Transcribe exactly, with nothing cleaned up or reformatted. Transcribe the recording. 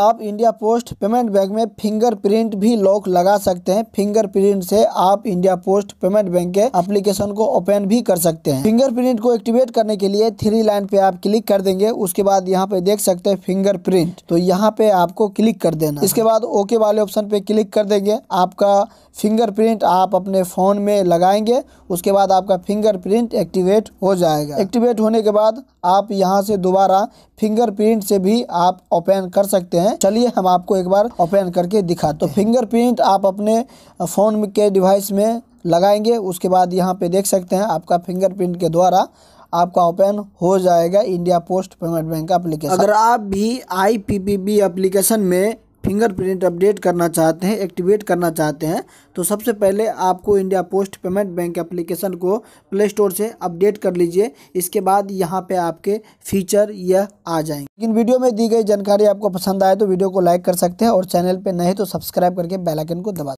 आप India post payment bank में fingerprint भी लॉक लगा सकते हैं। फिंगरप्रिंट से आप इंडिया पोस्ट पेमेंट बैंक के एप्लीकेशन को ओपन भी कर सकते हैं। फिंगरप्रिंट को एक्टिवेट करने के लिए थ्री लाइन पे आप क्लिक कर देंगे। उसके बाद यहाँ पे देख सकते हैं फिंगरप्रिंट, तो यहाँ पे आपको क्लिक कर देना। इसके बाद ओके वाले ऑप्शन पे क्लिक कर देंगे। आपका फिंगरप्रिंट आप अपने फोन में लगाएंगे, उसके बाद आपका फिंगरप्रिंट एक्टिवेट हो जाएगा। एक्टिवेट होने के बाद आप यहाँ से दोबारा फिंगरप्रिंट से भी आप ओपन कर सकते हैं। चलिए हम आपको एक बार ओपन करके दिखा। तो फिंगरप्रिंट आप अपने फोन के डिवाइस में लगाएंगे। उसके बाद यहाँ पे देख सकते हैं आपका फिंगरप्रिंट के द्वारा आपका ओपन हो जाएगा इंडिया पोस्ट पेमेंट बैंक का एप्लीकेशन। अगर आप भी I P P B application में फिंगरप्रिंट अपडेट करना चाहते हैं, एक्टिवेट करना चाहते हैं, तो सबसे पहले आपको India post payment bank application को प्ले स्टोर से अपडेट कर लीजिए। इसके बाद यहाँ पे आपके फीचर यह आ जाएंगे। लेकिन वीडियो में दी गई जानकारी आपको पसंद आए तो वीडियो को लाइक कर सकते हैं और चैनल पे नए तो सब्सक्राइब करके बेल आइकन को दबा